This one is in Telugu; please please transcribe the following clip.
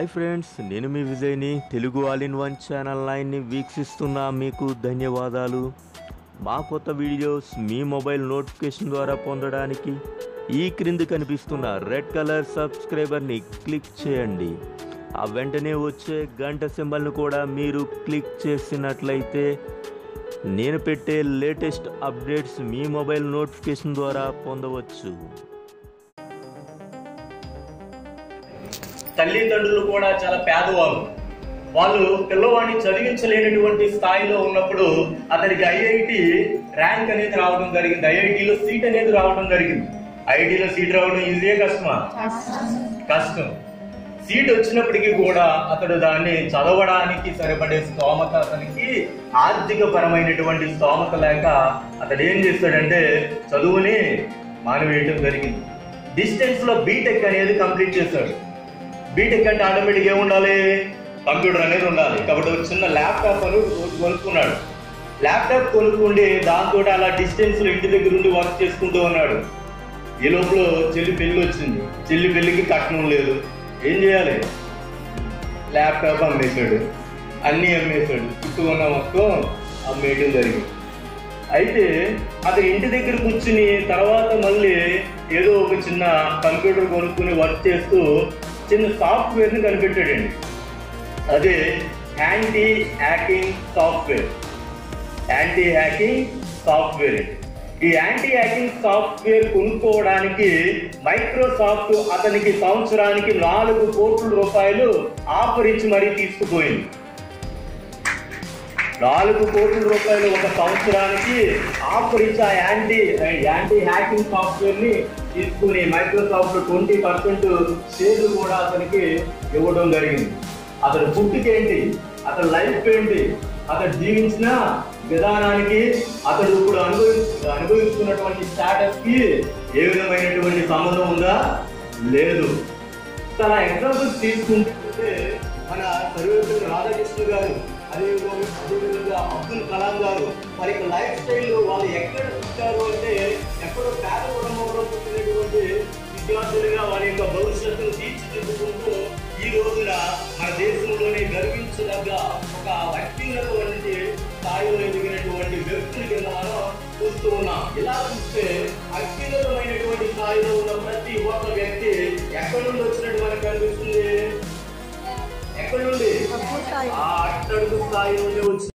హాయ్ ఫ్రెండ్స్, నేను మీ విజయ్ని. Telugu all in one channel లైన్ని వీక్షిస్తున్న మీకు ధన్యవాదాలు. మా కొత్త వీడియోస్ మీ మొబైల్ నోటిఫికేషన్ ద్వారా పొందడానికి ఈ క్రింద కనిపిస్తున్న రెడ్ కలర్ సబ్స్క్రైబర్ని క్లిక్ చేయండి. ఆ వెంటనే వచ్చే గంట సింబల్ను కూడా మీరు క్లిక్ చేసినట్లయితే నేను పెట్టే లేటెస్ట్ అప్డేట్స్ మీ మొబైల్ నోటిఫికేషన్ ద్వారా పొందవచ్చు. తల్లిదండ్రులు కూడా చాలా పేదవాళ్ళు, వాళ్ళు పిల్లవాడిని చదివించలేనటువంటి స్థాయిలో ఉన్నప్పుడు అతనికి ఐఐటి ర్యాంక్ అనేది రావడం జరిగింది. ఐఐటిలో సీట్ అనేది రావడం జరిగింది. ఐఐటిలో సీట్ రావడం ఈజీయే, కష్టమా? కష్టం. సీట్ వచ్చినప్పటికీ కూడా అతడు దాన్ని చదవడానికి సరిపడే స్తోమత, అతనికి ఆర్థిక పరమైనటువంటి స్తోమత లేక అతడు ఏం చేస్తాడంటే చదువుని మానివేయడం జరిగింది. డిస్టెన్స్ లో బీటెక్ అనేది కంప్లీట్ చేస్తాడు. బీటెక్ అంటే ఆటోమేటిక్గా ఏముండాలి? కంప్యూటర్ అనేది ఉండాలి. కాబట్టి ఒక చిన్న ల్యాప్టాప్ అని కొనుక్కున్నాడు. ల్యాప్టాప్ కొనుక్కుండి దాంతో అలా డిస్టెన్స్లో ఇంటి దగ్గర ఉండి వర్క్ చేసుకుంటూ ఉన్నాడు. ఈ లోపల చెల్లి పెళ్ళి వచ్చింది. చెల్లి పెళ్ళికి కట్నం లేదు. ఏం చేయాలి? ల్యాప్టాప్ అమ్మేశాడు, అన్నీ అమ్మేశాడు, చుట్టూ ఉన్న మొత్తం అమ్మేయడం జరిగింది. అయితే అతను ఇంటి దగ్గర కూర్చుని తర్వాత మళ్ళీ ఏదో ఒక చిన్న కంప్యూటర్ కొనుక్కుని వర్క్ చేస్తూ చిన్న సాఫ్ట్వేర్ని కనిపెట్టాడండి. అదే anti hacking software. Anti hacking software. ఈ యాంటీ హ్యాకింగ్ సాఫ్ట్వేర్ కొనుక్కోవడానికి మైక్రోసాఫ్ట్ అతనికి సంవత్సరానికి 4 కోట్ల రూపాయలు ఆఫర్ ఇచ్చి మరీ తీసుకుపోయింది. 4 కోట్ల రూపాయలు ఒక సంవత్సరానికి ఆఫర్ ఇచ్చి ఆ యాంటీ హ్యాకింగ్ సాఫ్ట్వేర్ని తీసుకుని మైక్రోసాఫ్ట్ 20% షేర్లు కూడా అతనికి ఇవ్వడం జరిగింది. అతను పుట్టుకేంటి, అతను లైఫ్ ఏంటి, అతను జీవించిన విధానానికి, అతడు ఇప్పుడు అనుభవిస్తున్నటువంటి స్టాటస్కి ఏ విధమైనటువంటి సంబంధం ఉందా? లేదు. తన ఎగ్జాంపుల్స్ తీసుకుంటే మన సర్వేపల్లి రాధాకృష్ణ గారు, అదేవిధంగా అబ్దుల్ కలాం గారు, మరి లైఫ్ స్టైల్ వాళ్ళు ఎక్కడ చూస్తారు అంటే ఎక్కడో పేద కుటుంబంలో పుట్టినటువంటి విద్యార్థులుగా వారి యొక్క భవిష్యత్తును తీర్చిదిద్దుకుంటూ ఈ రోజున మన దేశంలోనే గర్వించదగ్గ ఒక వ్యక్తిగతటువంటి స్థాయిలో ఎదిగినటువంటి వ్యక్తుల కింద మనం చూస్తూ ఉన్నాం. ఇలా చూస్తే వ్యక్తిగతమైనటువంటి స్థాయిలో ఉన్న ప్రతి ఒక్క వ్యక్తి ఎక్కడి నుండి వచ్చినట్టు మనకు కనిపిస్తుంది. ఎక్కడి నుండి? అట్టడుగు స్థాయి నుండి వచ్చిన